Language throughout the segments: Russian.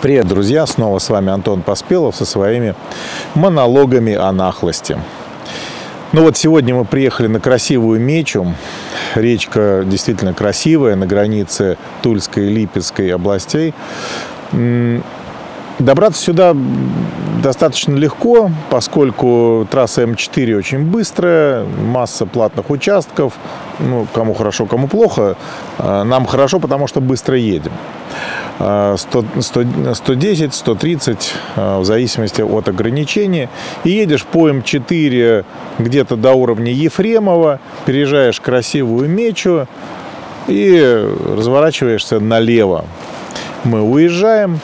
Привет, друзья! Снова с вами Антон Поспелов со своими монологами о нахлысте. Ну вот сегодня мы приехали на Красивую Мечу. Речка действительно красивая, на границе Тульской и Липецкой областей. Добраться сюда достаточно легко, поскольку трасса М4 очень быстрая, масса платных участков. Ну, кому хорошо, кому плохо. Нам хорошо, потому что быстро едем. 110, 130, в зависимости от ограничения. И едешь по М4 где-то до уровня Ефремова, переезжаешь Красивую Мечу и разворачиваешься налево. Мы уезжаем.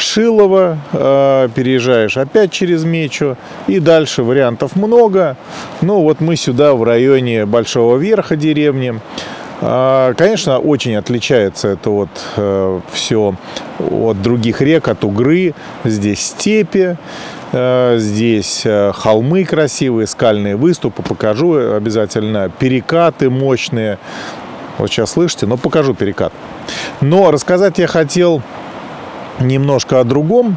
Шилово, переезжаешь опять через Мечу, и дальше вариантов много. Ну вот мы сюда в районе Большого Верха деревни. Конечно, очень отличается это все от других рек, от Угры. Здесь степи, здесь холмы красивые, скальные выступы. Покажу обязательно, перекаты мощные. Вот сейчас слышите, но покажу перекат. Но рассказать я хотел немножко о другом,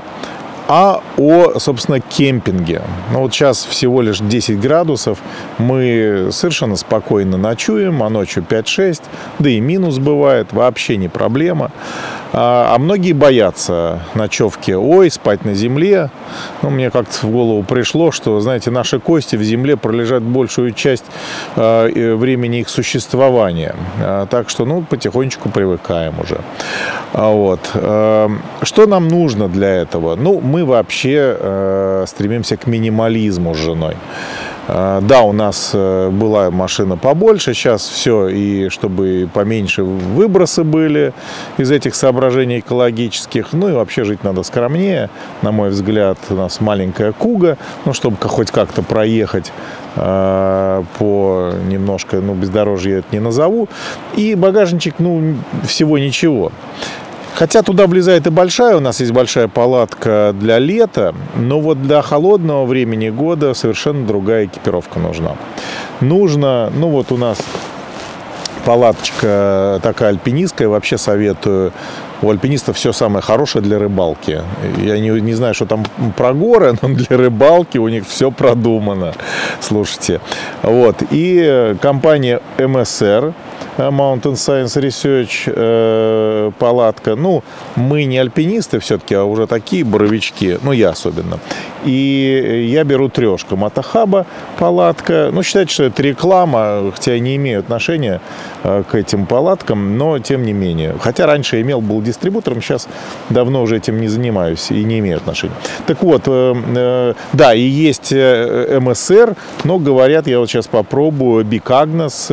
а о, собственно, кемпинге. Ну, вот сейчас всего лишь 10 градусов, мы совершенно спокойно ночуем, а ночью 5-6, да и минус бывает, вообще не проблема. А многие боятся ночевки. Ой, спать на земле. Ну, мне как-то в голову пришло, что, знаете, наши кости в земле пролежат большую часть времени их существования. Так что, ну, потихонечку привыкаем уже. Вот. Что нам нужно для этого? Ну, мы вообще стремимся к минимализму с женой. Да, у нас была машина побольше, сейчас все, и чтобы поменьше выбросы были из этих соображений экологических. Ну и вообще жить надо скромнее, на мой взгляд. У нас маленькая Куга, ну, чтобы хоть как-то проехать по немножко, ну, бездорожье я это не назову. И багажничек, ну, всего ничего. Хотя туда влезает и большая, у нас есть большая палатка для лета, но вот для холодного времени года совершенно другая экипировка нужна. Нужно, ну вот у нас палаточка такая альпинистская, вообще советую. У альпинистов все самое хорошее для рыбалки. Я не знаю, что там про горы, но для рыбалки у них все продумано. Слушайте. Вот. И компания МСР, Mountain Science Research, палатка. Ну, мы не альпинисты все-таки, а уже такие боровички. Ну, я особенно. И я беру трешку. Матахаба палатка. Ну, считайте, что это реклама, хотя я не имею отношения к этим палаткам, но тем не менее. Хотя раньше я имел, был дистрибутором, сейчас давно уже этим не занимаюсь и не имею отношения. Так вот, да, и есть МСР, но говорят, я вот сейчас попробую, Би Кагнес.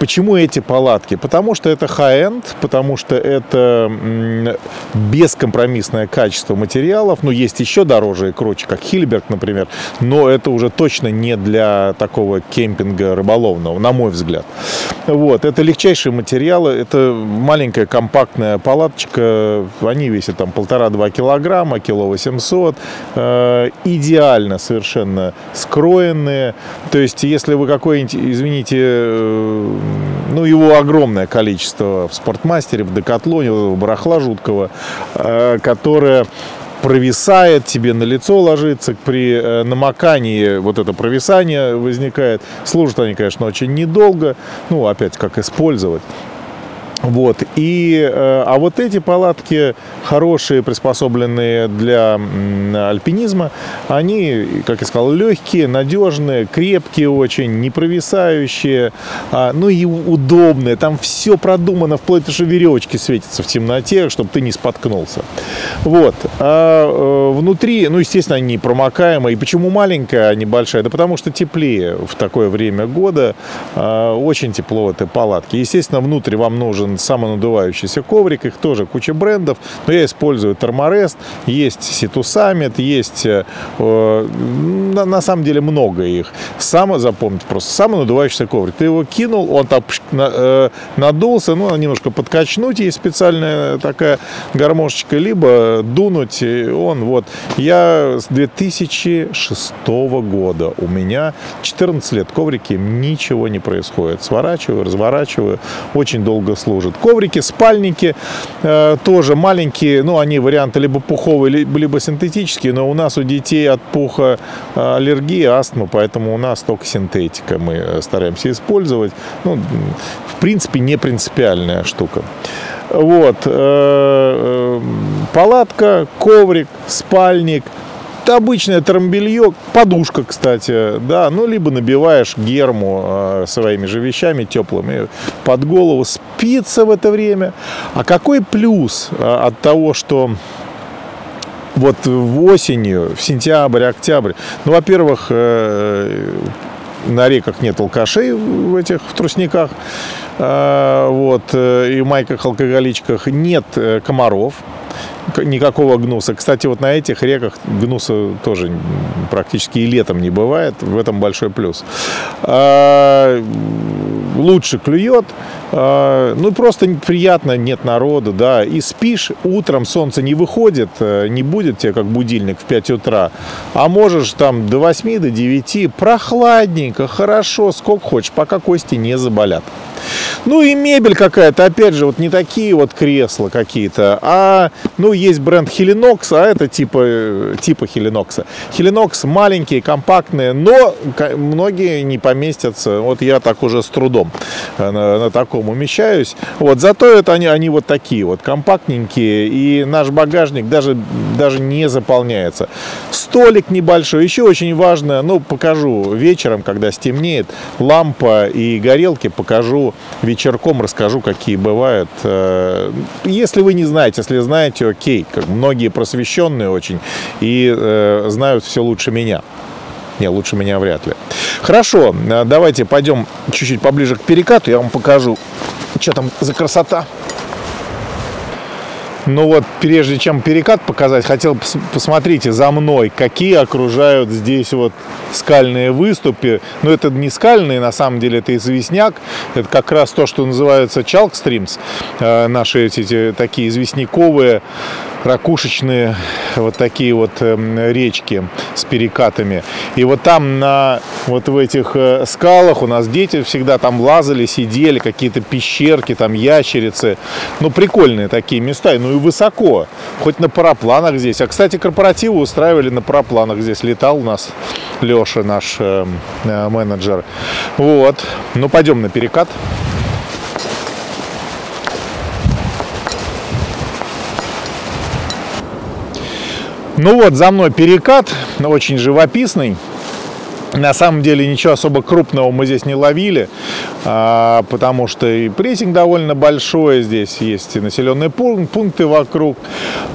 Почему эти палатки? Потому что это high-end, потому что это бескомпромиссное качество материалов. Ну, есть еще дороже и круче, как Хильберг, например, но это уже точно не для такого кемпинга рыболовного, на мой взгляд. Вот, это легчайшие материалы, это маленькая компактная палаточка, они весят там 1,5-2 килограмма, 1,8 кг, идеально совершенно скроенные. То есть, если вы какой-нибудь, извините, ну, его огромное количество в Спортмастере, в Декатлоне, барахла жуткого, которое провисает, тебе на лицо ложится, при намокании вот это провисание возникает. Служат они, конечно, очень недолго, ну, опять, как использовать. Вот. А вот эти палатки хорошие, приспособленные для альпинизма, они, как я сказал, легкие, надежные, крепкие очень, не провисающие, ну и удобные. Там все продумано, вплоть до того, что веревочки светятся в темноте, чтобы ты не споткнулся. Вот. А внутри, ну, естественно, они непромокаемые. И почему маленькая, а не большая? Да потому что теплее в такое время года. Очень тепло в этой палатке. Естественно, внутрь вам нужен самонадувающийся коврик, их тоже куча брендов, но я использую Терморест, есть Ситу Саммит, есть на самом деле много их. Само, запомните, просто самонадувающийся коврик. Ты его кинул, он так надулся, ну, немножко подкачнуть, есть специальная такая гармошечка, либо дунуть, он вот. Я с 2006 года, у меня 14 лет коврики, ничего не происходит. Сворачиваю, разворачиваю, очень долго слушаю. служат. Коврики, спальники тоже маленькие, но они варианты либо пуховые, либо синтетические, но у нас у детей от пуха аллергия, астма, поэтому у нас только синтетика мы стараемся использовать. Ну, в принципе, не принципиальная штука. Вот, палатка, коврик, спальник, обычное трамбелье, подушка, кстати, да, ну, либо набиваешь герму своими же вещами теплыми под голову, спится в это время. А какой плюс от того, что вот осенью, в сентябрь, октябрь, ну, во-первых, на реках нет алкашей в этих трусниках, вот, и майках-алкоголичках, нет комаров, никакого гнуса. Кстати, вот на этих реках гнуса тоже практически и летом не бывает, в этом большой плюс. Лучше клюет, ну просто приятно, нет народа, да, и спишь, утром солнце не выходит, не будет тебе как будильник в 5 утра, а можешь там до 8, до 9, прохладненько, хорошо, сколько хочешь, пока кости не заболят. Ну и мебель какая-то, опять же, вот не такие вот кресла какие-то, а, ну, есть бренд Helenox, а это типа Helenox. Helenox маленькие, компактные, но многие не поместятся, вот я так уже с трудом на таком умещаюсь. Вот, зато это они вот такие вот, компактненькие, и наш багажник даже не заполняется. Столик небольшой, еще очень важно, ну, покажу вечером, когда стемнеет, лампа и горелки покажу вечерком, расскажу, какие бывают. Если вы не знаете, если знаете, окей, как многие просвещенные очень и знают все лучше меня. Не, лучше меня вряд ли. Хорошо, давайте пойдем чуть-чуть поближе к перекату, я вам покажу, что там за красота. Ну вот, прежде чем перекат показать, хотел, посмотрите за мной, какие окружают здесь вот скальные выступы. Но это не скальные, на самом деле это известняк. Это как раз то, что называется чалкстримс. Наши эти такие известняковые, ракушечные вот такие вот речки с перекатами. И вот там на вот в этих скалах у нас дети всегда там лазали, сидели, какие-то пещерки, там ящерицы. Ну, прикольные такие места. Ну и высоко, хоть на парапланах здесь. А, кстати, корпоративы устраивали на парапланах здесь. Летал у нас Леша, наш менеджер. Вот. Ну, пойдем на перекат. Ну вот, за мной перекат, очень живописный. На самом деле ничего особо крупного мы здесь не ловили, потому что и прессинг довольно большой, здесь есть и населенные пункты вокруг.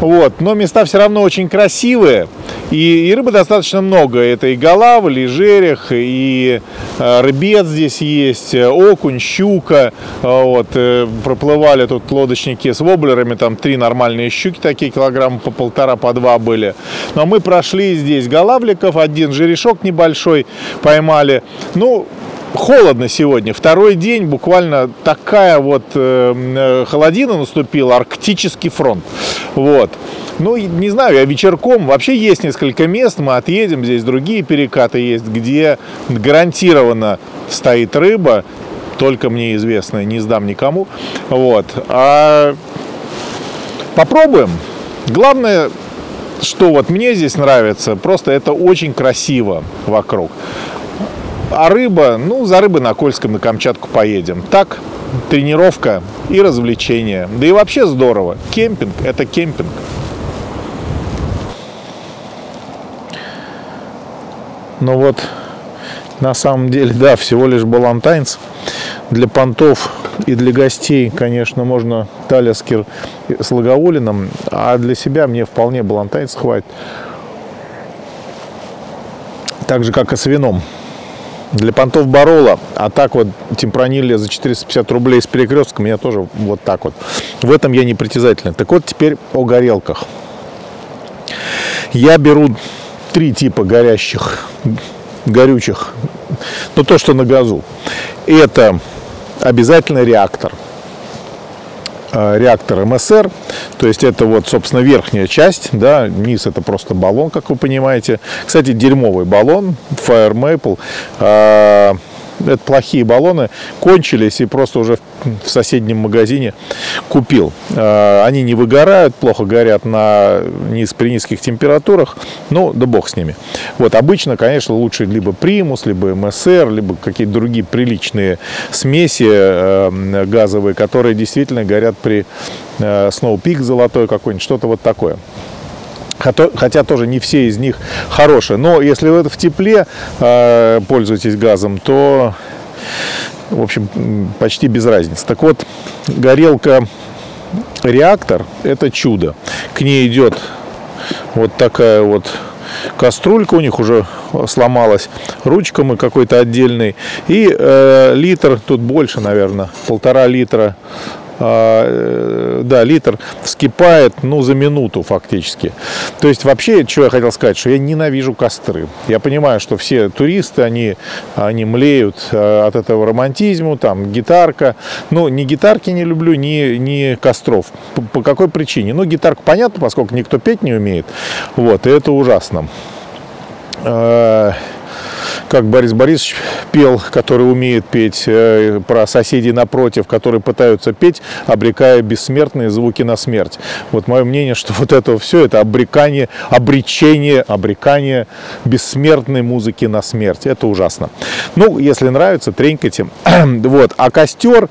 Вот. Но места все равно очень красивые, и рыбы достаточно много. Это и голавль, и жерех, и рыбец здесь есть, окунь, щука. Вот. Проплывали тут лодочники с воблерами, там 3 нормальные щуки такие, килограмма по 1,5, по 2 были. Но мы прошли здесь голавликов, 1 жерешок небольшой поймали. Ну, холодно сегодня, второй день, буквально такая вот холодина наступила, арктический фронт. Вот. Ну, не знаю, я вечерком, вообще есть несколько мест, мы отъедем, здесь другие перекаты есть, где гарантированно стоит рыба, только мне известная, не сдам никому. Вот. А попробуем. Главное, что вот мне здесь нравится, просто это очень красиво вокруг. А рыба, ну, за рыбой на Кольском, на Камчатку поедем. Так, тренировка и развлечение. Да и вообще здорово. Кемпинг – это кемпинг. Ну вот, на самом деле, да, всего лишь Ballantine's. Для понтов и для гостей, конечно, можно Талискер с Лаговолином. А для себя мне вполне Ballantine's хватит. Так же, как и с вином. Для понтов Барола, а так вот Темпронилья за 450 рублей с Перекрестком, меня тоже вот так вот. В этом я не притязательный. Так вот, теперь о горелках. Я беру 3 типа горючих, но то, что на газу. Это обязательно реактор. Реактор МСР, то есть это вот, собственно, верхняя часть, да, низ это просто баллон, как вы понимаете. Кстати, дерьмовый баллон Fire Maple, это плохие баллоны, кончились и просто уже в соседнем магазине купил. Они не выгорают, плохо горят при низких температурах, ну да бог с ними. Вот обычно, конечно, лучше либо Primus, либо МСР, либо какие-то другие приличные смеси газовые, которые действительно горят при Snow Peak золотой какой-нибудь, что-то вот такое. Хотя тоже не все из них хорошие. Но если вы в тепле пользуетесь газом, то, в общем, почти без разницы. Так вот, горелка «Реактор» – это чудо. К ней идет вот такая вот кастрюлька, у них уже сломалась ручка, мы какой-то отдельный. И литр, тут больше, наверное, 1,5 литра. Да, литр вскипает, ну, за минуту фактически. То есть вообще, что я хотел сказать, что я ненавижу костры. Я понимаю, что все туристы, они млеют от этого романтизма, там, гитарка. Ну, ни гитарки не люблю, ни костров. По какой причине? Ну, гитарка, понятно, поскольку никто петь не умеет. Вот, и это ужасно. Как Борис Борисович пел, который умеет петь, про соседей напротив, которые пытаются петь, обрекая бессмертные звуки на смерть. Вот мое мнение, что вот это все, это обрекание бессмертной музыки на смерть. Это ужасно. Ну, если нравится, тренькайте. Вот. А костер...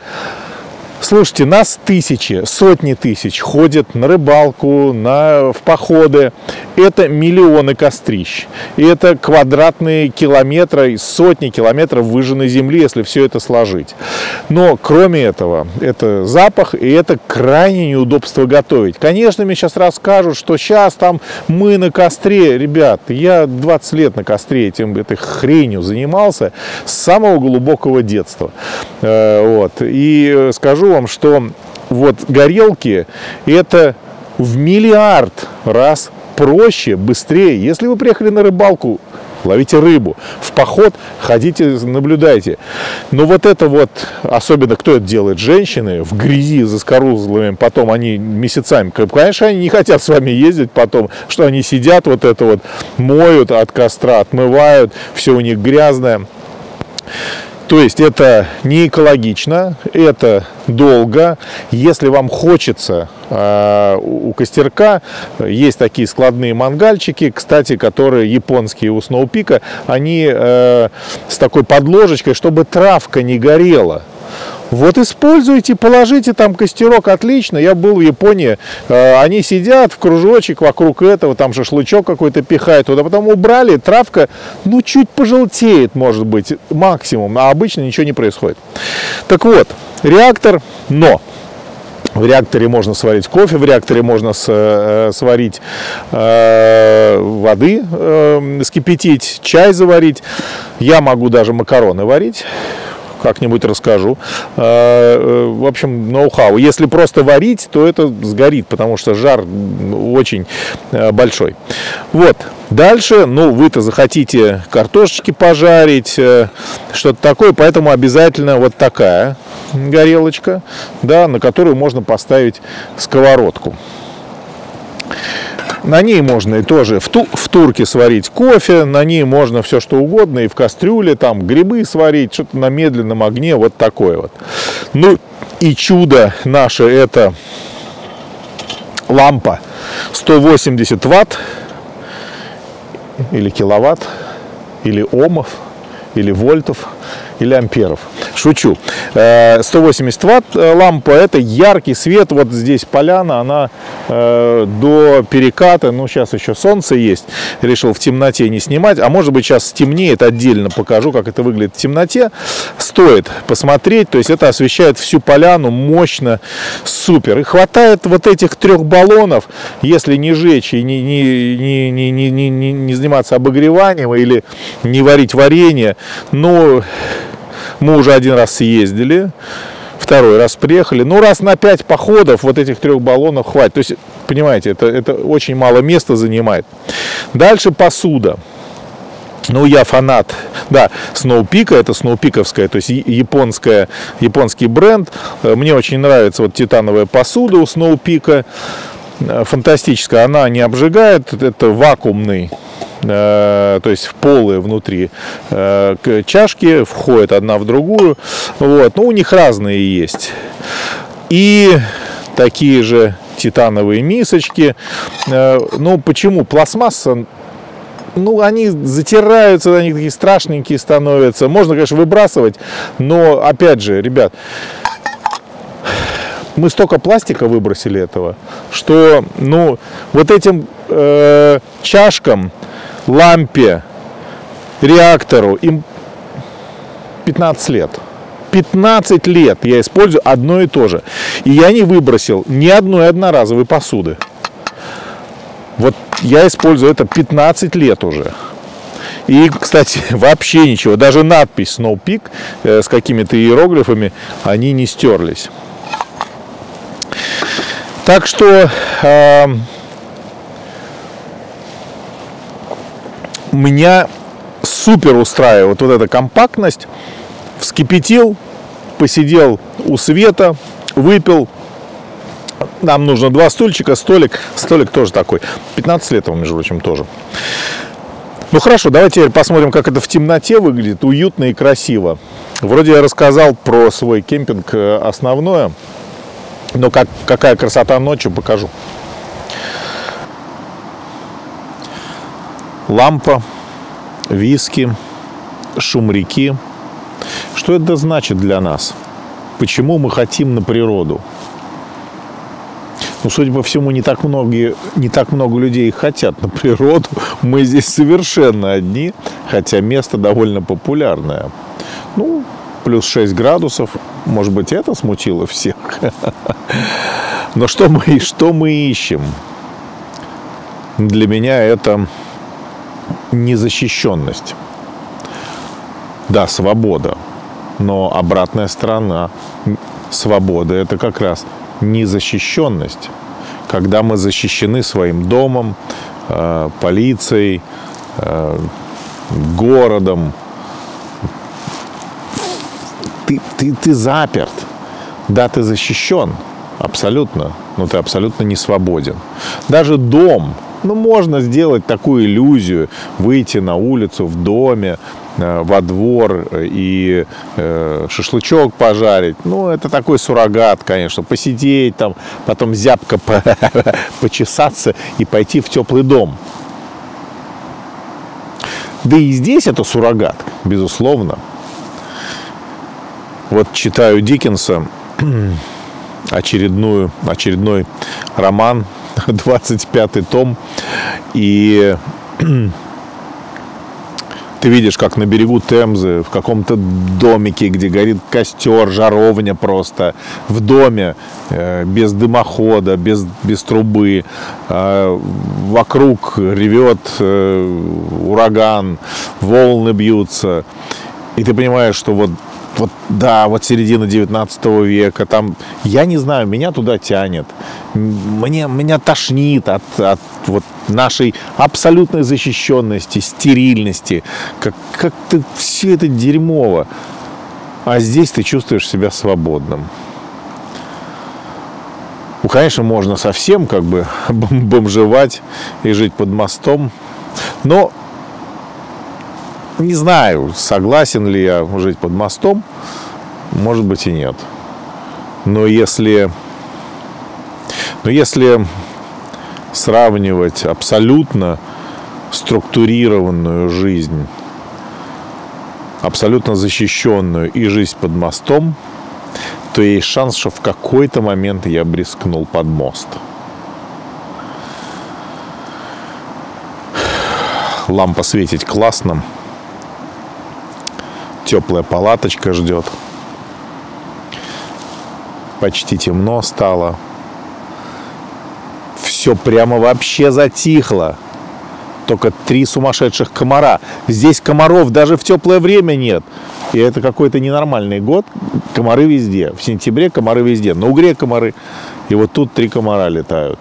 Слушайте, нас тысячи, сотни тысяч ходят на рыбалку, в походы. Это миллионы кострищ. И это квадратные километры, сотни километров выжженной земли, если все это сложить. Но кроме этого, это запах и это крайне неудобство готовить. Конечно, мне сейчас расскажут, что сейчас там мы на костре. Ребят, я 20 лет на костре этой хренью занимался с самого глубокого детства. Вот. И скажу вам, что вот горелки это в миллиард раз проще, быстрее. Если вы приехали на рыбалку, ловите рыбу, в поход ходите, наблюдайте. Но вот это вот, особенно кто это делает, женщины в грязи заскорузлыми, потом они месяцами, конечно, они не хотят с вами ездить потом, что они сидят вот это вот, моют от костра, отмывают, все у них грязное. То есть это не экологично, это долго. Если вам хочется у костерка, есть такие складные мангальчики, кстати, которые японские у Snow Peak, они с такой подложечкой, чтобы травка не горела. Вот используйте, положите там костерок, отлично. Я был в Японии, они сидят в кружочек вокруг этого, там шашлычок какой-то пихают, а потом убрали, травка, ну, чуть пожелтеет, может быть, максимум, а обычно ничего не происходит. Так вот, реактор, но... В реакторе можно сварить кофе, в реакторе можно сварить воды, скипятить, чай заварить. Я могу даже макароны варить. Как-нибудь расскажу. В общем, ноу-хау. Если просто варить, то это сгорит, потому что жар очень большой. Вот. Дальше, ну, вы-то захотите картошечки пожарить, что-то такое, поэтому обязательно вот такая горелочка, да, на которую можно поставить сковородку. На ней можно и тоже в турке сварить кофе, на ней можно все что угодно, и в кастрюле там грибы сварить, что-то на медленном огне, вот такое вот. Ну и чудо наше это лампа 180 ватт, или киловатт, или омов, или вольтов, или амперов. Шучу. 180 ватт лампа, это яркий свет. Вот здесь поляна, она до переката. Ну, сейчас еще солнце есть. Решил в темноте не снимать. А может быть, сейчас темнеет. Отдельно покажу, как это выглядит в темноте. Стоит посмотреть. То есть, это освещает всю поляну мощно. Супер. И хватает вот этих 3 баллонов, если не жечь и не заниматься обогреванием или не варить варенье. Ну... Мы уже один раз съездили, второй раз приехали. Ну, раз на 5 походов вот этих 3 баллонов хватит. То есть, понимаете, это очень мало места занимает. Дальше посуда. Ну, я фанат, да, Snow Peak, это сноупиковская, то есть японский бренд. Мне очень нравится вот титановая посуда у Snow Peak. Фантастическая, она не обжигает, это вакуумный то есть в полы внутри чашки, входит одна в другую. Вот. Но у них разные есть. И такие же титановые мисочки. Ну, почему? Пластмасса... Ну, они затираются, они такие страшненькие становятся. Можно, конечно, выбрасывать, но, опять же, ребят, мы столько пластика выбросили этого, что, ну, вот этим чашкам, лампе, реактору, им 15 лет. 15 лет я использую одно и то же. И я не выбросил ни одной одноразовой посуды. Вот я использую это 15 лет уже. И, кстати, вообще ничего. Даже надпись Snow Peak с какими-то иероглифами, они не стерлись. Так что меня супер устраивает вот эта компактность. Вскипятил, посидел у света, выпил. Нам нужно два стульчика, столик. Столик тоже такой. 15 лет, между прочим, тоже. Ну хорошо, давайте теперь посмотрим, как это в темноте выглядит. Уютно и красиво. Вроде я рассказал про свой кемпинг основное. Но какая красота ночью, покажу. Лампа, виски, шумряки. Что это значит для нас? Почему мы хотим на природу? Ну, судя по всему, не так много людей хотят на природу. Мы здесь совершенно одни, хотя место довольно популярное. Ну, плюс 6 градусов. Может быть, это смутило всех. Но что мы ищем? Для меня это незащищенность. Да, свобода. Но обратная сторона свободы – это как раз... незащищенность, когда мы защищены своим домом, полицией, городом. Ты заперт. Да, ты защищен. Абсолютно. Но ты абсолютно не свободен. Даже дом. Ну, можно сделать такую иллюзию. Выйти на улицу в доме, во двор и шашлычок пожарить. Ну, это такой суррогат, конечно. Посидеть там, потом зябко почесаться и пойти в теплый дом. Да и здесь это суррогат, безусловно. Вот читаю Диккенса, очередной роман, 25-й том, и... Ты видишь, как на берегу Темзы, в каком-то домике, где горит костер, жаровня просто, в доме, без дымохода, без трубы, вокруг ревет ураган, волны бьются. И ты понимаешь, что вот середина 19 века, там, я не знаю, меня туда тянет, меня тошнит от вот нашей абсолютной защищенности, стерильности, как-то все это дерьмово, а здесь ты чувствуешь себя свободным. Ну, конечно, можно совсем как бы бомжевать и жить под мостом, но... Не знаю, согласен ли я жить под мостом, может быть и нет. Но если сравнивать абсолютно структурированную жизнь, абсолютно защищенную и жизнь под мостом, то есть шанс, что в какой-то момент я бы рискнул под мост. Лампа светить классно. Теплая палаточка ждет. Почти темно стало. Все прямо вообще затихло. Только 3 сумасшедших комара. Здесь комаров даже в теплое время нет. И это какой-то ненормальный год. Комары везде. В сентябре комары везде. На Угре комары. И вот тут 3 комара летают.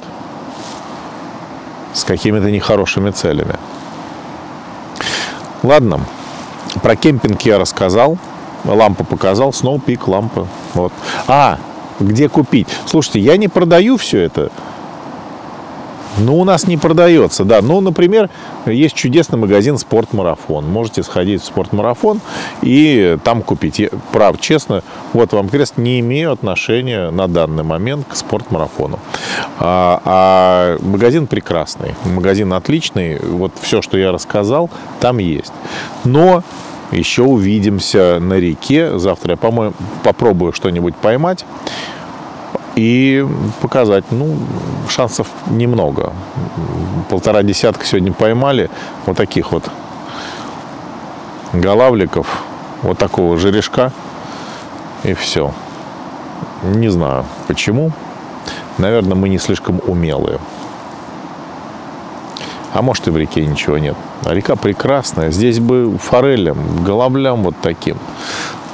С какими-то нехорошими целями. Ладно. Про кемпинг я рассказал, лампу показал, Snow Peak, лампа. Вот. Где купить? Слушайте, я не продаю все это. Ну, у нас не продается, да. Ну, например, есть чудесный магазин «Спорт-Марафон». Можете сходить в «Спорт-Марафон» и там купить. Я, прав, честно, вот вам крест, не имею отношения на данный момент к «Спорт-Марафону». А магазин прекрасный, магазин отличный. Вот все, что я рассказал, там есть. Но... Еще увидимся на реке. Завтра я, по-моему, попробую что-нибудь поймать и показать. Ну, шансов немного. 1,5 десятка сегодня поймали. Вот таких вот голавликов. Вот такого жерешка. И все. Не знаю, почему. Наверное, мы не слишком умелые. А может, и в реке ничего нет. А река прекрасная. Здесь бы форелям, голавлям вот таким.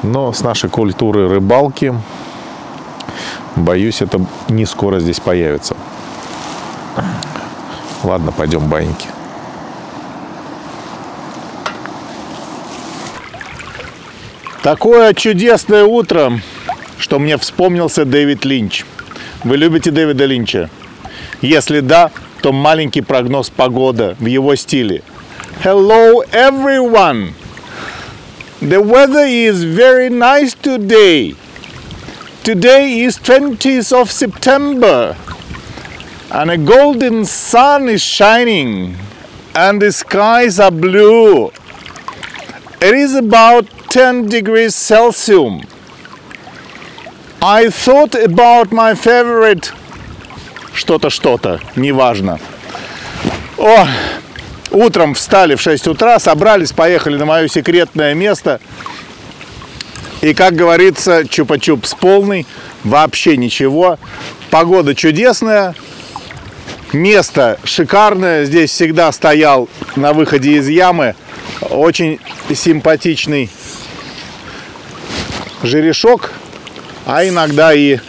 Но с нашей культурой рыбалки, боюсь, это не скоро здесь появится. Ладно, пойдем баньки. Такое чудесное утро, что мне вспомнился Дэвид Линч. Вы любите Дэвида Линча? Если да... то маленький прогноз погоды в его стиле. Hello everyone! The weather is very nice today. Today is 20th of September. And a golden sun is shining. And the skies are blue. It is about 10 degrees Celsius. I thought about my favorite... что-то, неважно. О, утром встали в 6 утра, собрались, поехали на мое секретное место. И, как говорится, чупа-чупс полный, вообще ничего. Погода чудесная, место шикарное. Здесь всегда стоял на выходе из ямы очень симпатичный жерешок, а иногда и...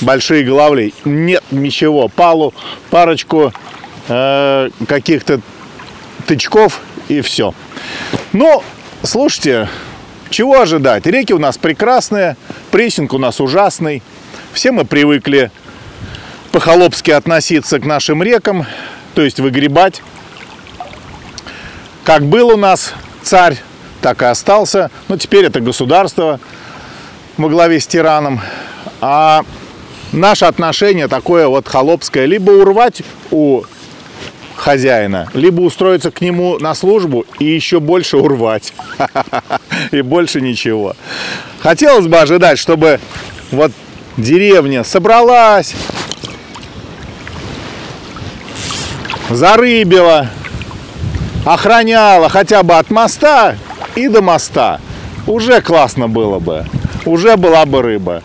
большие голавли, нет ничего, палу, парочку каких-то тычков и все. Ну, слушайте, чего ожидать? Реки у нас прекрасные, прессинг у нас ужасный. Все мы привыкли по-холопски относиться к нашим рекам, то есть выгребать. Как был у нас царь, так и остался. Но теперь это государство во главе с тираном. А наше отношение такое вот холопское. Либо урвать у хозяина, либо устроиться к нему на службу и еще больше урвать. И больше ничего. Хотелось бы ожидать, чтобы вот деревня собралась, зарыбила, охраняла хотя бы от моста и до моста. Уже классно было бы. Уже была бы рыба.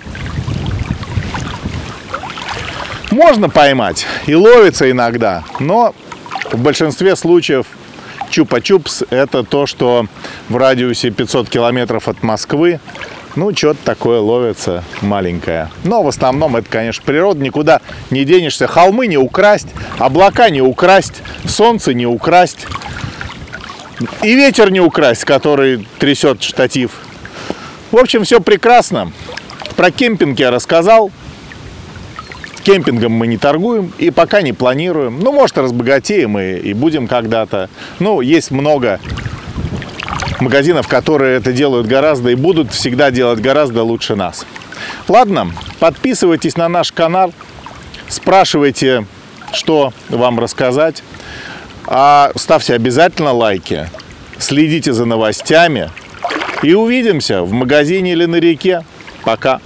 Можно поймать и ловится иногда, но в большинстве случаев чупа-чупс – это то, что в радиусе 500 километров от Москвы, ну, что-то такое ловится маленькое. Но в основном это, конечно, природа, никуда не денешься. Холмы не украсть, облака не украсть, солнце не украсть и ветер не украсть, который трясет штатив. В общем, все прекрасно. Про кемпинг я рассказал. Кемпингом мы не торгуем и пока не планируем. Ну, может, разбогатеем и будем когда-то. Ну, есть много магазинов, которые это делают гораздо и будут всегда делать гораздо лучше нас. Ладно, подписывайтесь на наш канал, спрашивайте, что вам рассказать. Ставьте обязательно лайки, следите за новостями. И увидимся в магазине или на реке. Пока!